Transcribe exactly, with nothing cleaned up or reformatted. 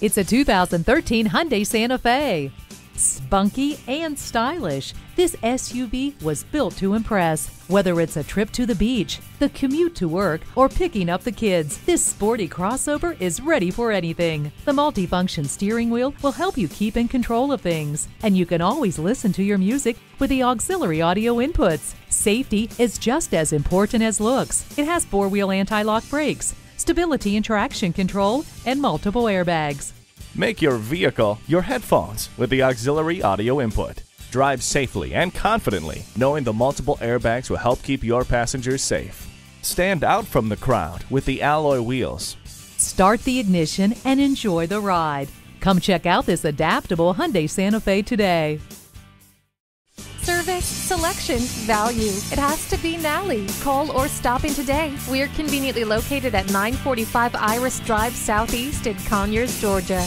It's a two thousand thirteen Hyundai Santa Fe. Spunky and stylish, this S U V was built to impress. Whether it's a trip to the beach, the commute to work, or picking up the kids, this sporty crossover is ready for anything. The multifunction steering wheel will help you keep in control of things, and you can always listen to your music with the auxiliary audio inputs. Safety is just as important as looks. It has four-wheel anti-lock brakes, stability and traction control, and multiple airbags. Make your vehicle your headphones with the auxiliary audio input. Drive safely and confidently, knowing the multiple airbags will help keep your passengers safe. Stand out from the crowd with the alloy wheels. Start the ignition and enjoy the ride. Come check out this adaptable Hyundai Santa Fe today. Service, selection, value. It has to be Nalley. Call or stop in today. We're conveniently located at nine forty-five Iris Drive Southeast in Conyers, Georgia.